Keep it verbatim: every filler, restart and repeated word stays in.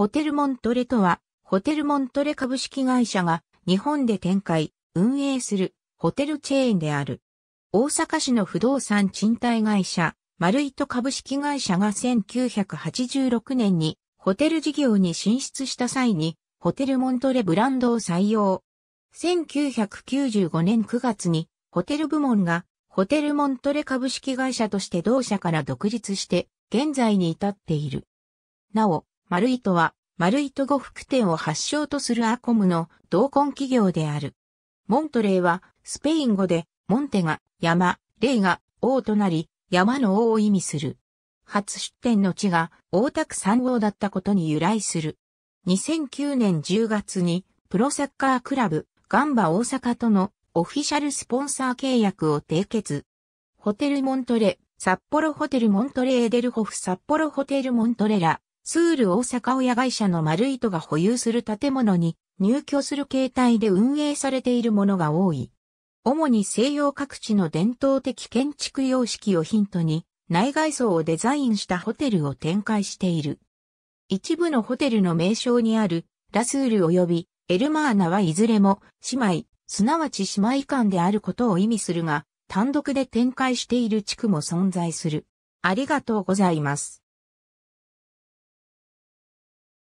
ホテルモントレとは、ホテルモントレ株式会社が日本で展開、運営するホテルチェーンである。大阪市の不動産賃貸会社、マルイト株式会社がせんきゅうひゃくはちじゅうろくねんにホテル事業に進出した際に、ホテルモントレブランドを採用。せんきゅうひゃくきゅうじゅうごねんくがつに、ホテル部門がホテルモントレ株式会社として同社から独立して、現在に至っている。なお、マルイトは、マルイト呉服店を発祥とするアコムの同梱企業である。モントレーは、スペイン語で、モンテが山、レイが王となり、山の王を意味する。初出店の地が、大田区三王だったことに由来する。にせんきゅうねんじゅうがつに、プロサッカークラブ、ガンバ大阪とのオフィシャルスポンサー契約を締結。ホテルモントレ、札幌ホテルモントレエデルホフ札幌ホテルモントレラ。ツール大阪親会社のマルイトが保有する建物に入居する形態で運営されているものが多い。主に西洋各地の伝統的建築様式をヒントに内外装をデザインしたホテルを展開している。一部のホテルの名称にあるラスール及びエルマーナはいずれも姉妹、すなわち姉妹間であることを意味するが単独で展開している地区も存在する。ありがとうございます。